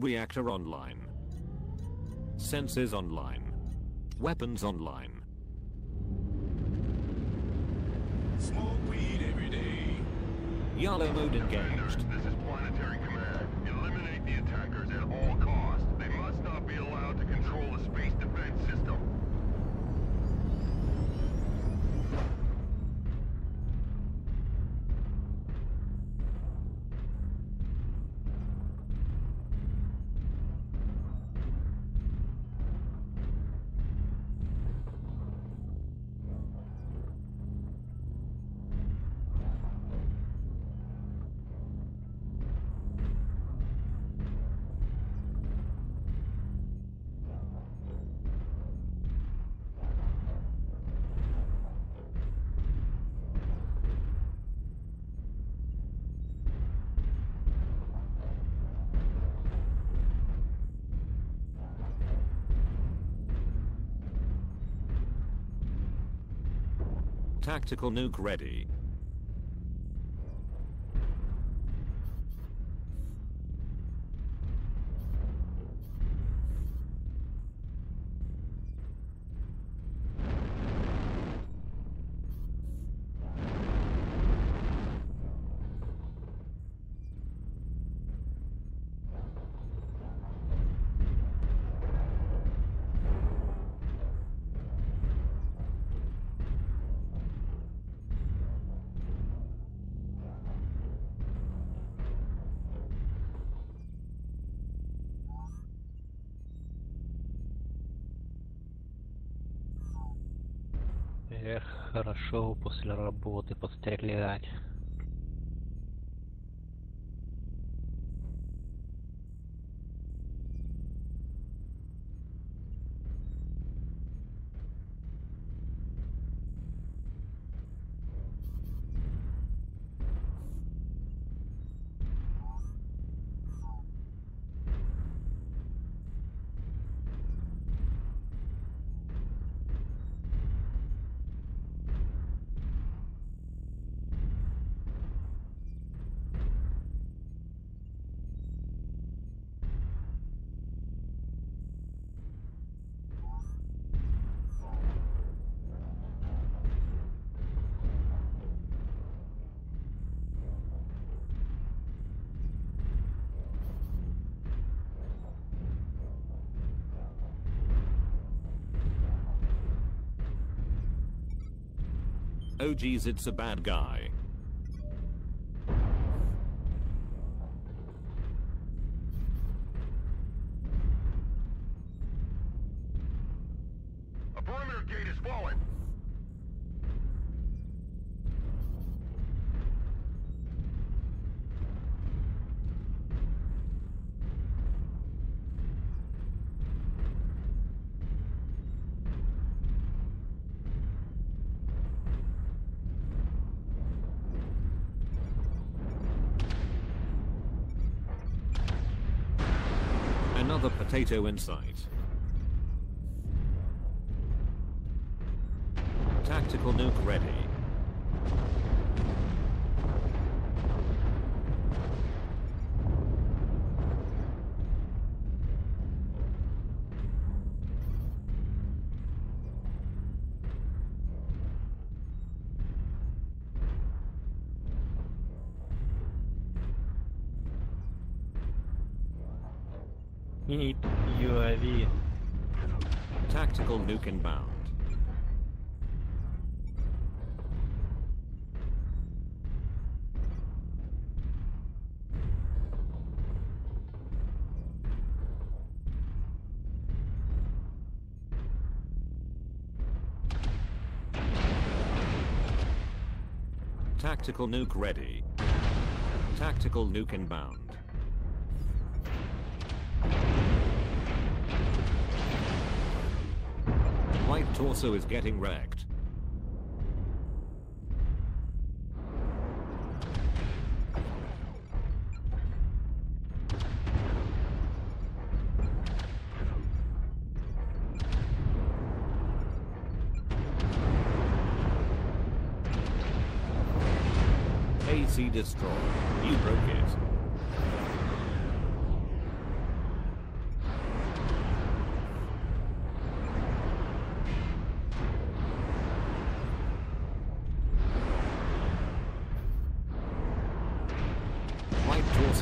Reactor online. Sensors online. Weapons online. Smoke weed every day. YOLO mode engaged. This is Planetary Command. Eliminate the attackers at all costs. They must not be allowed to control the space defense system. Tactical nuke ready. Эх, хорошо после работы пострелять. Oh geez, it's a bad guy. A perimeter gate is falling. Another potato in sight. Tactical nuke ready. Need UAV. Tactical nuke inbound. Tactical nuke ready. Tactical nuke inbound. White torso is getting wrecked. AC destroyed. You broke it.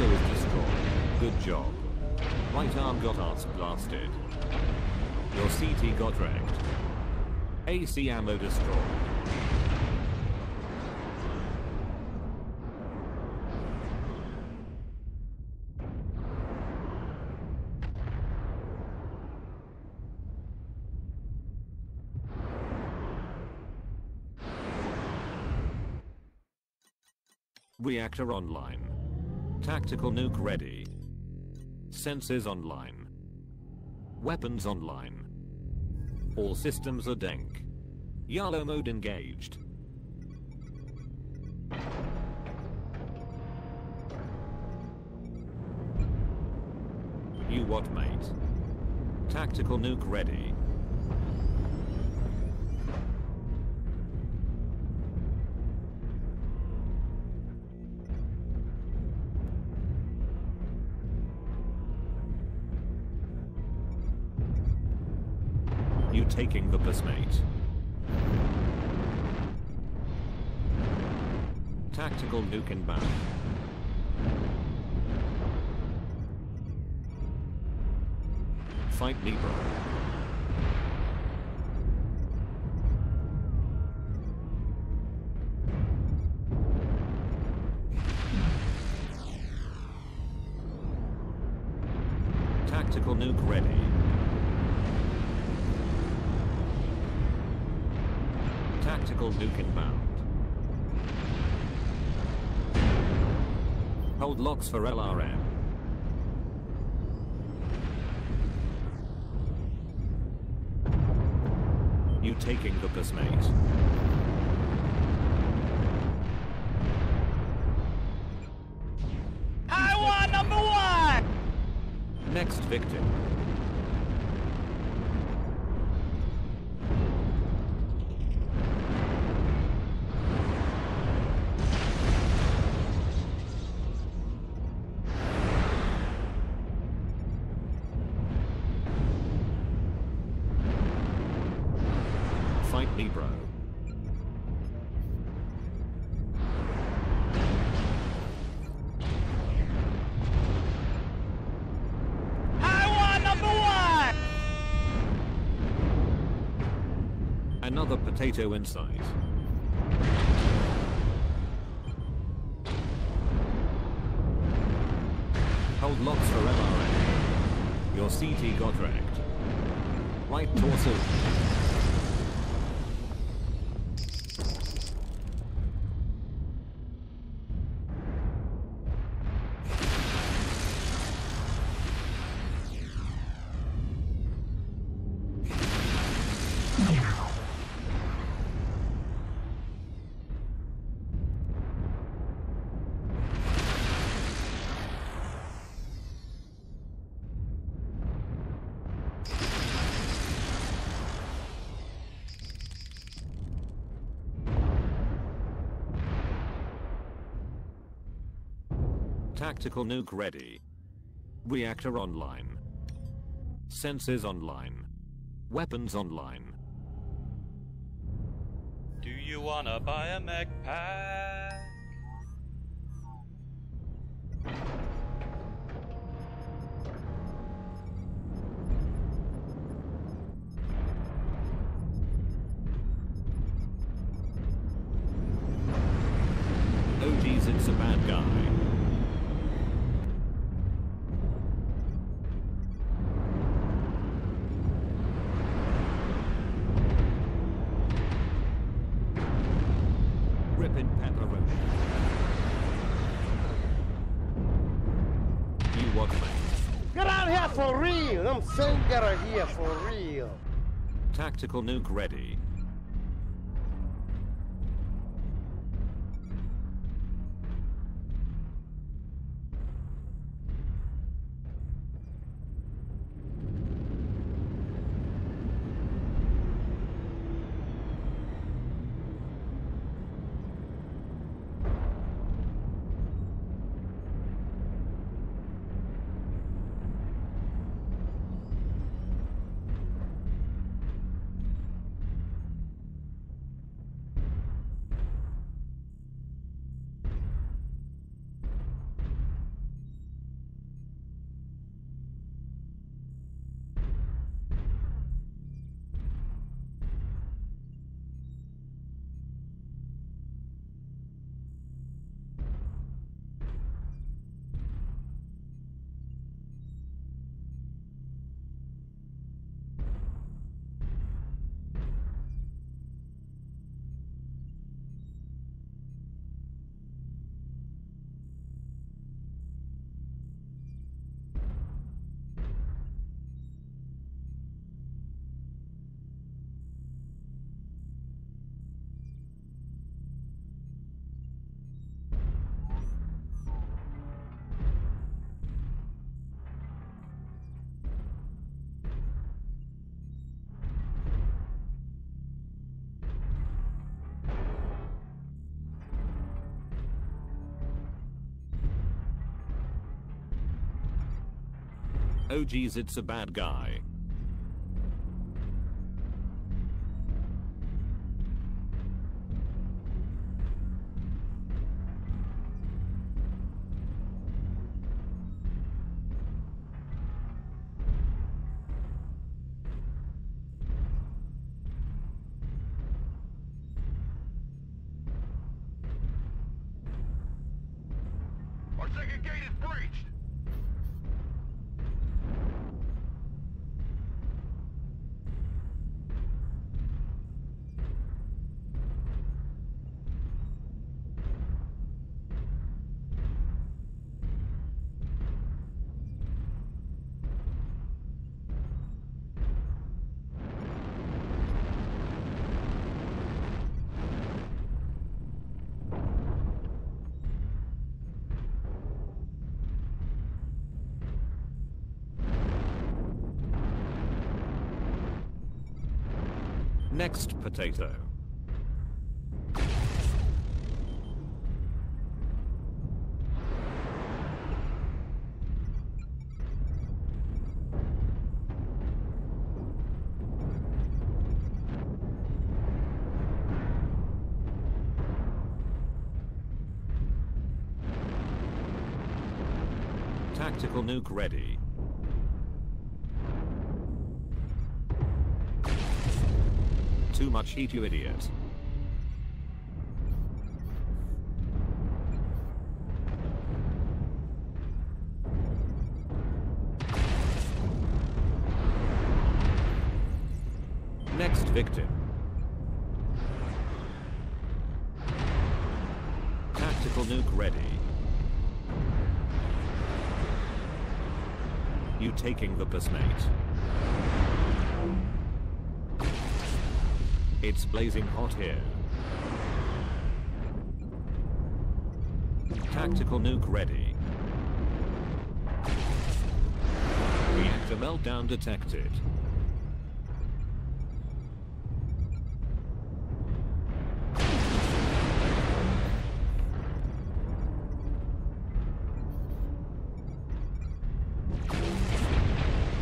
Missile is destroyed. Good job. Right arm got arse blasted. Your CT got wrecked. AC ammo destroyed. Reactor online. Tactical nuke ready. Sensors online. Weapons online. All systems are denk. YALO mode engaged. You what, mate? Tactical nuke ready. Taking the bus, mate. Tactical nuke inbound. Fight me, bro. Tactical nuke ready. Tactical nuke inbound. Hold locks for LRM. You taking the piss, mate? I want number one! Next victim. Another potato inside. Hold locks for LRM. Your CT got wrecked. Right torso. Tactical nuke ready. Reactor online. Sensors online. Weapons online. Do you wanna buy a mech pack? Oh geez, it's a bad guy. Here for real. Tactical nuke ready. Oh geez, it's a bad guy. Next potato. Tactical nuke ready. Too much heat, you idiot. Next victim. Tactical nuke ready. You taking the piss, mate? It's blazing hot here. Tactical nuke ready. Reactor meltdown detected.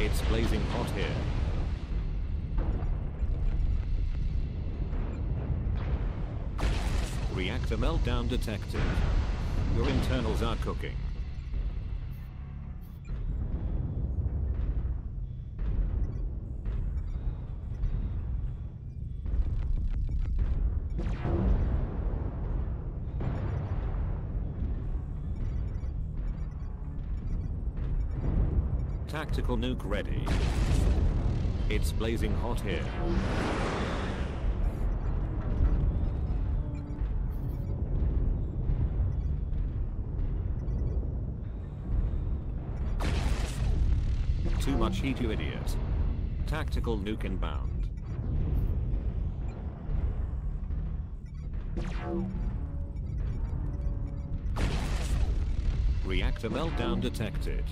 It's blazing hot here. Reactor meltdown detected. Your internals are cooking. Tactical nuke ready. It's blazing hot here. Too much heat, you idiot. Tactical nuke inbound. Reactor meltdown detected.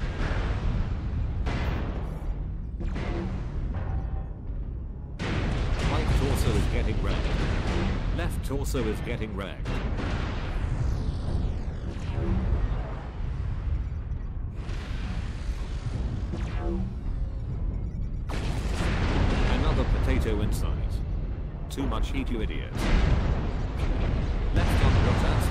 Right torso is getting wrecked. Left torso is getting wrecked. Too much heat, you idiot. Left on your ass .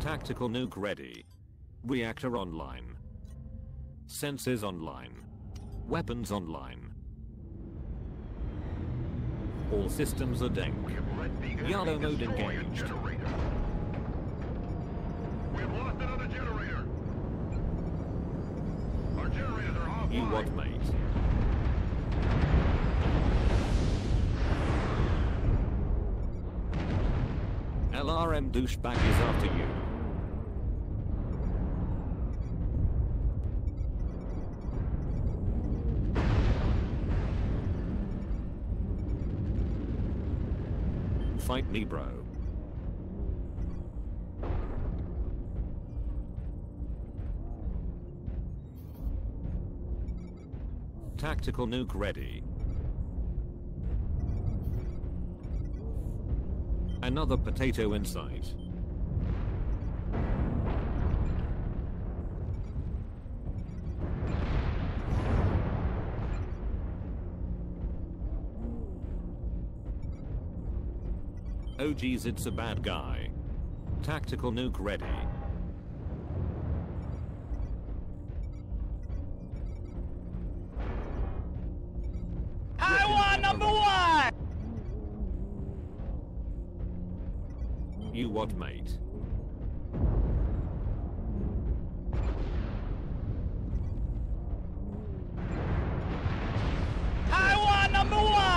Tactical nuke ready. Reactor online. Sensors online. Weapons online. All systems are down. Yellow mode engaged. We've lost another generator. Our generators are offline. You what, mate? LRM douchebag is after you. fight me, bro. Tactical nuke ready. Another potato inside. Oh geez, it's a bad guy. Tactical nuke ready. I want number one! You what, mate? I want number one!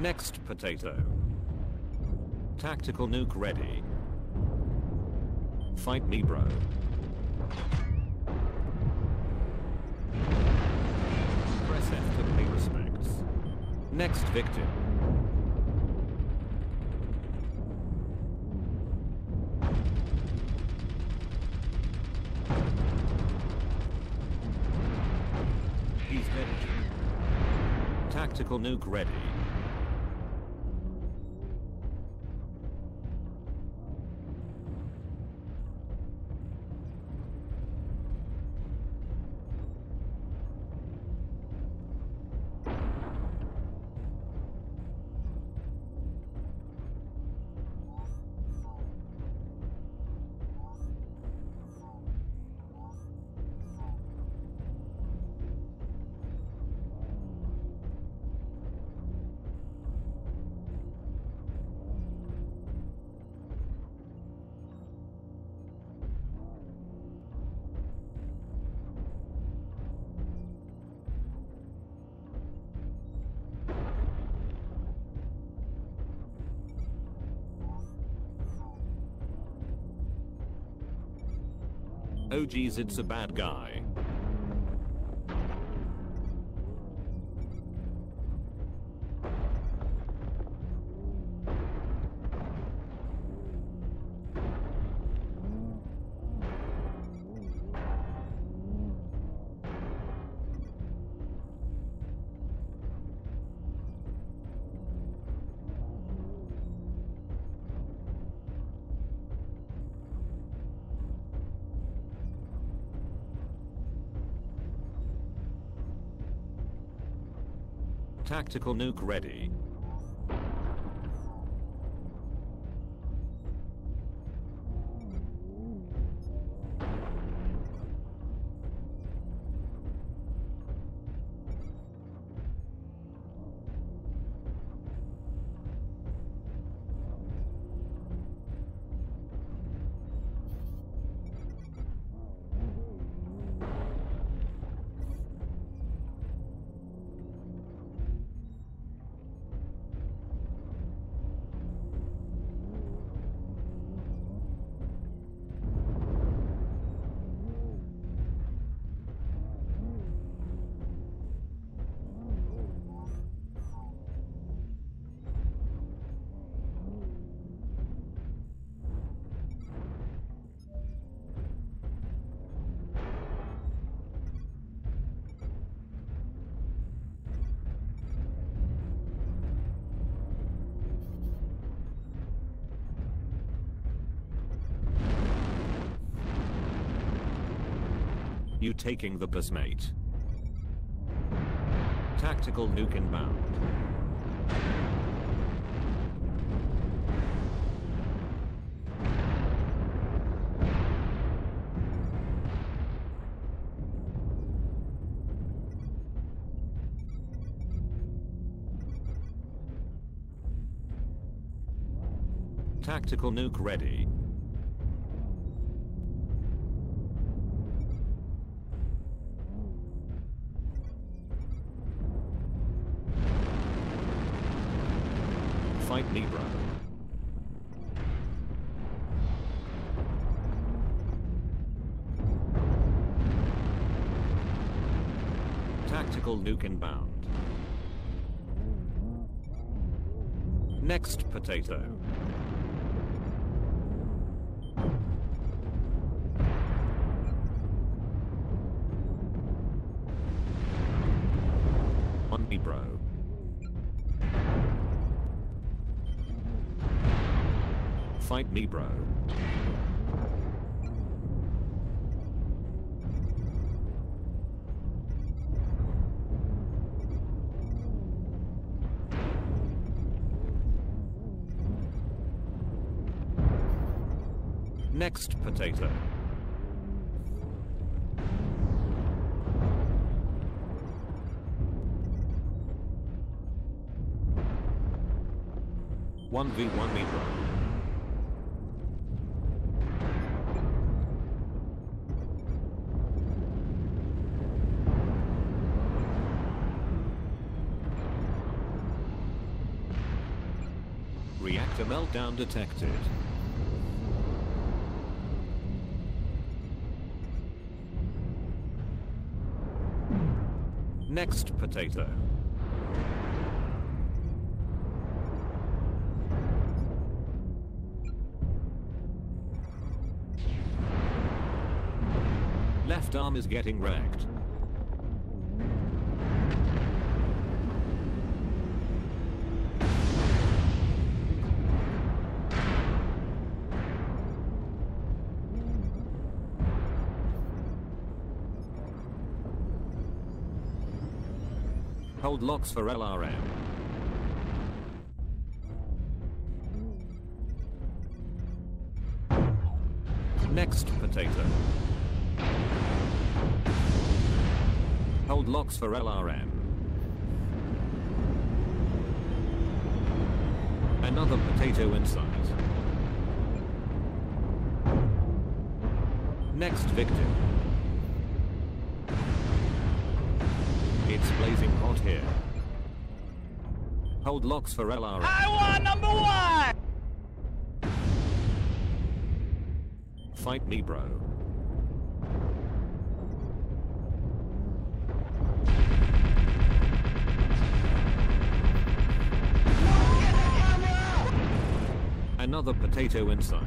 Next potato. Tactical nuke ready. Fight me, bro. Press F to pay respects. Next victim. He's dead. Tactical nuke ready. Oh geez, it's a bad guy. Tactical nuke ready. You taking the bus, mate? Tactical nuke inbound. Tactical nuke ready. Fight me, bro. Tactical nuke inbound. Next potato. Money bro. Fight me bro. Next potato. One v one me bro. Reactor meltdown detected. Next potato. Left arm is getting wrecked. Hold locks for LRM. Next potato. Hold locks for LRM. Another potato inside. Next victim. It's blazing hot here. Hold locks for LRM. I want number one! Fight me, bro. Another potato inside.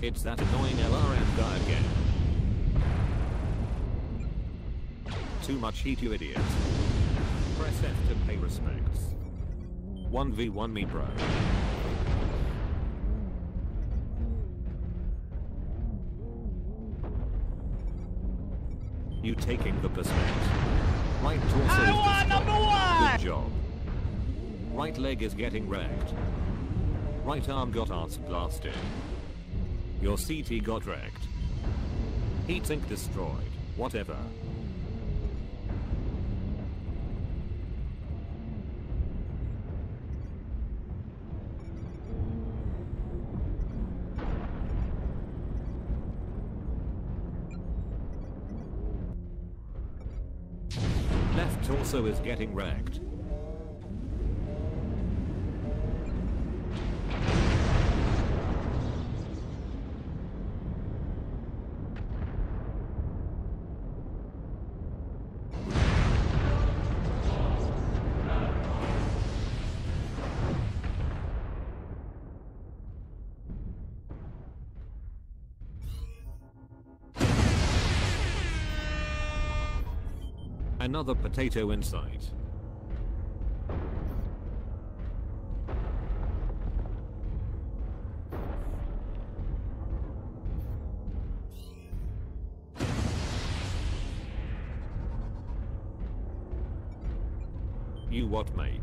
It's that annoying LRM guy again. Too much heat, you idiot. Press F to pay respects. 1v1 me, bro. You taking the percent. Right torso is destroyed. I want number one! Good job. Right leg is getting wrecked. Right arm got arse blasted. Your CT got wrecked. Heatsink destroyed. Whatever. Left torso is getting wrecked. Another potato inside. You what, mate?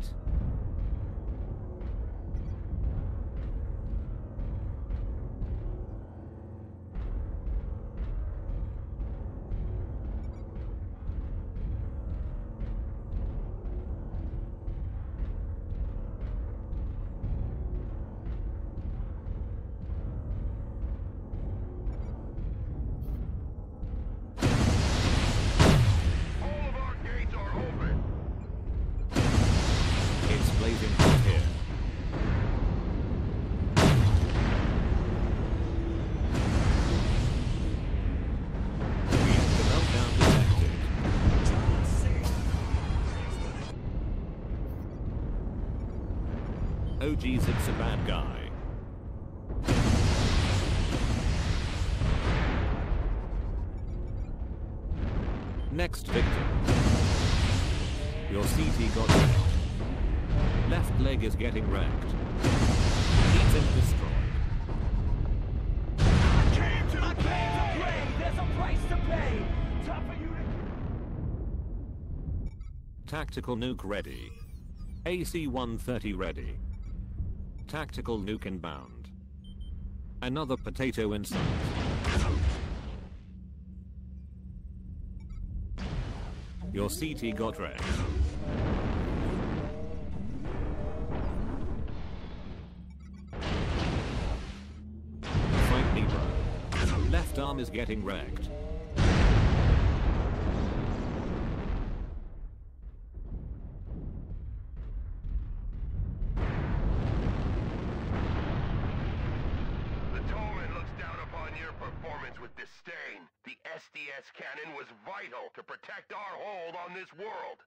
OG's it's a bad guy. Next victim. Your CT got wrecked. Left leg is getting wrecked. Eaten, destroyed. I came to play! There's a price to pay! Tough for you to... Tactical nuke ready. AC-130 ready. Tactical nuke inbound. Another potato inside. Your CT got wrecked. Fight Libra. Left arm is getting wrecked. With disdain, the SDS cannon was vital to protect our hold on this world.